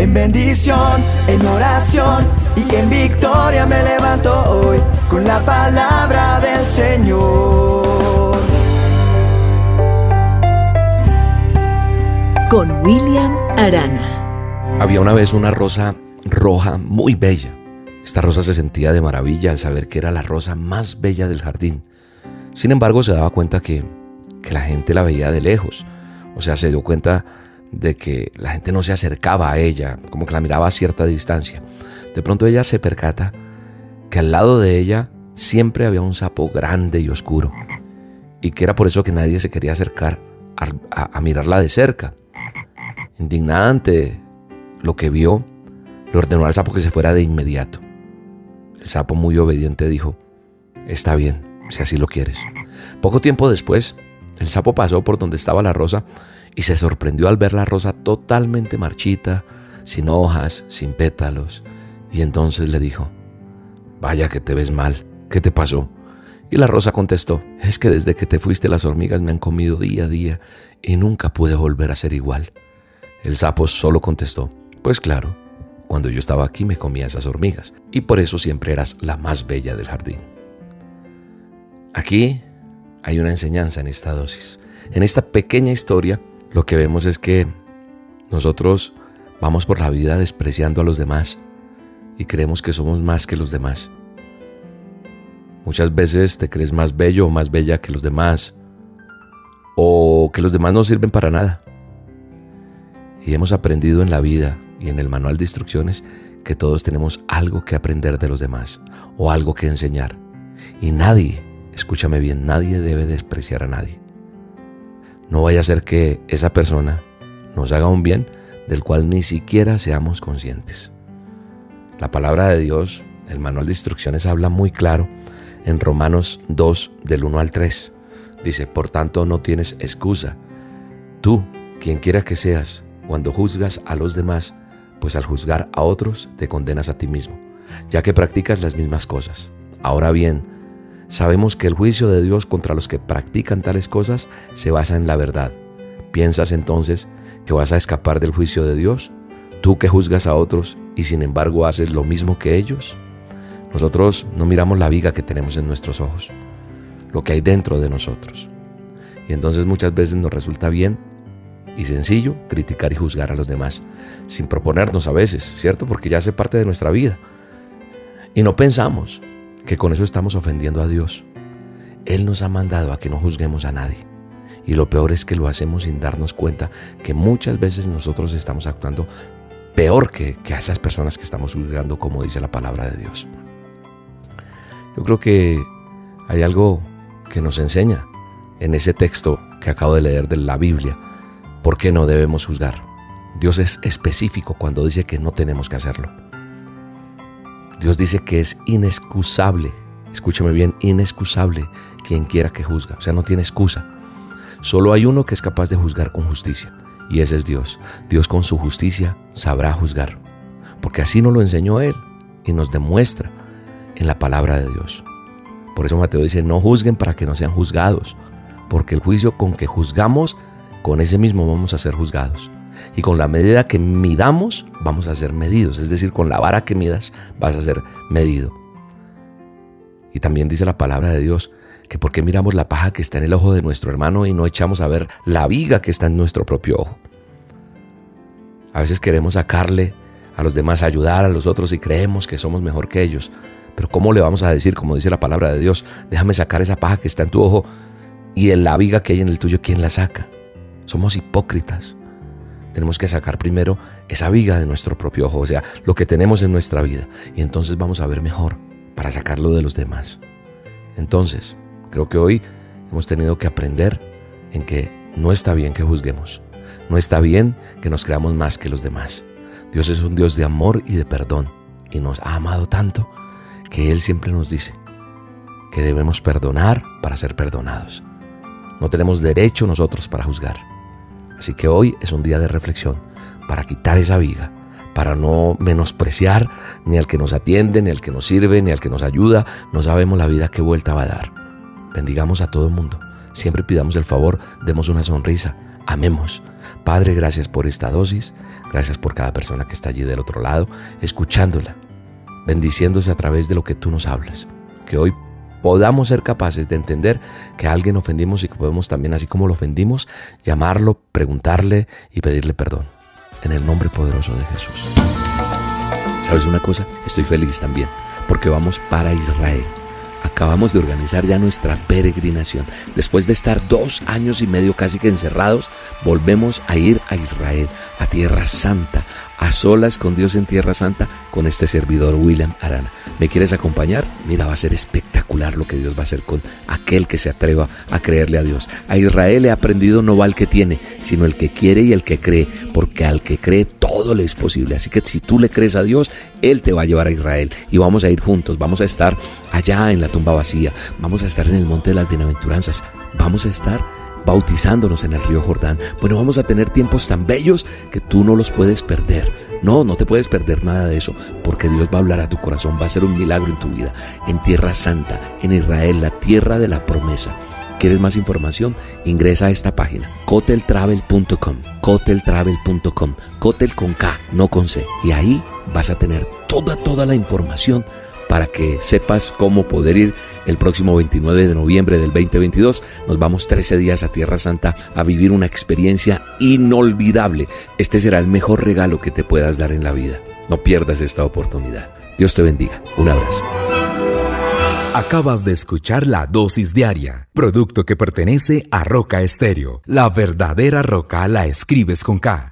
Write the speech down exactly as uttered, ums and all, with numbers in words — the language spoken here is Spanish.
En bendición, en oración y en victoria me levanto hoy con la palabra del Señor. Con William Arana. Había una vez una rosa roja muy bella. Esta rosa se sentía de maravilla al saber que era la rosa más bella del jardín. Sin embargo, se daba cuenta que, que la gente la veía de lejos. O sea, se dio cuenta de que la gente no se acercaba a ella, como que la miraba a cierta distancia. De pronto ella se percata que al lado de ella siempre había un sapo grande y oscuro, y que era por eso que nadie se quería acercar a, a, a mirarla de cerca. Indignada ante lo que vio, le ordenó al sapo que se fuera de inmediato. El sapo, muy obediente, dijo: «Está bien, si así lo quieres». Poco tiempo después, el sapo pasó por donde estaba la rosa y se sorprendió al ver la rosa totalmente marchita, sin hojas, sin pétalos. Y entonces le dijo: «Vaya que te ves mal, ¿qué te pasó?». Y la rosa contestó: «Es que desde que te fuiste las hormigas me han comido día a día y nunca pude volver a ser igual». El sapo solo contestó: «Pues claro, cuando yo estaba aquí me comía esas hormigas y por eso siempre eras la más bella del jardín». Aquí hay una enseñanza en esta dosis. En esta pequeña historia lo que vemos es que nosotros vamos por la vida despreciando a los demás y creemos que somos más que los demás. Muchas veces te crees más bello o más bella que los demás, o que los demás no sirven para nada. Y hemos aprendido en la vida y en el manual de instrucciones que todos tenemos algo que aprender de los demás o algo que enseñar. Y nadie, escúchame bien, nadie debe despreciar a nadie. No vaya a ser que esa persona nos haga un bien del cual ni siquiera seamos conscientes. La palabra de Dios, el manual de instrucciones, habla muy claro en Romanos dos, del uno al tres. Dice: «Por tanto, no tienes excusa, tú, quien quiera que seas, cuando juzgas a los demás, pues al juzgar a otros te condenas a ti mismo, ya que practicas las mismas cosas. Ahora bien, sabemos que el juicio de Dios contra los que practican tales cosas se basa en la verdad. ¿Piensas entonces que vas a escapar del juicio de Dios? Tú que juzgas a otros y sin embargo haces lo mismo que ellos». Nosotros no miramos la viga que tenemos en nuestros ojos, lo que hay dentro de nosotros. Y entonces muchas veces nos resulta bien y sencillo criticar y juzgar a los demás, sin proponernos a veces, ¿cierto? Porque ya hace parte de nuestra vida. Y no pensamos que con eso estamos ofendiendo a Dios. Él nos ha mandado a que no juzguemos a nadie. Y lo peor es que lo hacemos sin darnos cuenta que muchas veces nosotros estamos actuando peor que, que a esas personas que estamos juzgando, como dice la palabra de Dios. Yo creo que hay algo que nos enseña en ese texto que acabo de leer de la Biblia. ¿Por qué no debemos juzgar? Dios es específico cuando dice que no tenemos que hacerlo. Dios dice que es inexcusable, escúchame bien, inexcusable quien quiera que juzga, o sea, no tiene excusa. Solo hay uno que es capaz de juzgar con justicia, y ese es Dios. Dios con su justicia sabrá juzgar, porque así nos lo enseñó Él y nos demuestra en la palabra de Dios. Por eso Mateo dice: «No juzguen para que no sean juzgados, porque el juicio con que juzgamos, con ese mismo vamos a ser juzgados. Y con la medida que midamos, vamos a ser medidos». Es decir, con la vara que midas, vas a ser medido. Y también dice la palabra de Dios que ¿por qué miramos la paja que está en el ojo de nuestro hermano y no echamos a ver la viga que está en nuestro propio ojo? A veces queremos sacarle a los demás, ayudar a los otros, y creemos que somos mejor que ellos. Pero ¿cómo le vamos a decir, como dice la palabra de Dios: «Déjame sacar esa paja que está en tu ojo», y en la viga que hay en el tuyo, ¿quién la saca? Somos hipócritas. Tenemos que sacar primero esa viga de nuestro propio ojo, o sea, lo que tenemos en nuestra vida. Y entonces vamos a ver mejor para sacarlo de los demás. Entonces, creo que hoy hemos tenido que aprender en que no está bien que juzguemos. No está bien que nos creamos más que los demás. Dios es un Dios de amor y de perdón. Y nos ha amado tanto que Él siempre nos dice que debemos perdonar para ser perdonados. No tenemos derecho nosotros para juzgar. Así que hoy es un día de reflexión para quitar esa viga, para no menospreciar ni al que nos atiende, ni al que nos sirve, ni al que nos ayuda. No sabemos la vida qué vuelta va a dar. Bendigamos a todo el mundo. Siempre pidamos el favor, demos una sonrisa, amemos. Padre, gracias por esta dosis, gracias por cada persona que está allí del otro lado, escuchándola, bendiciéndose a través de lo que tú nos hablas, que hoy podamos ser capaces de entender que a alguien ofendimos y que podemos también, así como lo ofendimos, llamarlo, preguntarle y pedirle perdón. En el nombre poderoso de Jesús. ¿Sabes una cosa? Estoy feliz también, porque vamos para Israel. Acabamos de organizar ya nuestra peregrinación. Después de estar dos años y medio casi que encerrados, volvemos a ir a Israel, a Tierra Santa, a solas con Dios en Tierra Santa, con este servidor William Arana. ¿Me quieres acompañar? Mira, va a ser espectacular lo que Dios va a hacer con aquel que se atreva a creerle a Dios. A Israel he aprendido, no va el que tiene, sino el que quiere y el que cree, porque al que cree todo le es posible. Así que si tú le crees a Dios, Él te va a llevar a Israel y vamos a ir juntos, vamos a estar allá en la tumba vacía, vamos a estar en el Monte de las Bienaventuranzas, vamos a estar bautizándonos en el río Jordán. Bueno, vamos a tener tiempos tan bellos que tú no los puedes perder. No, no te puedes perder nada de eso, porque Dios va a hablar a tu corazón, va a hacer un milagro en tu vida, en Tierra Santa, en Israel, la tierra de la promesa. ¿Quieres más información? Ingresa a esta página, Kotel travel punto com, Kotel travel punto com, Kotel con K, no con C, y ahí vas a tener toda, toda la información para que sepas cómo poder ir. El próximo veintinueve de noviembre del veinte veintidós nos vamos trece días a Tierra Santa a vivir una experiencia inolvidable. Este será el mejor regalo que te puedas dar en la vida. No pierdas esta oportunidad. Dios te bendiga. Un abrazo. Acabas de escuchar La Dosis Diaria, producto que pertenece a Roca Estéreo. La verdadera roca la escribes con K.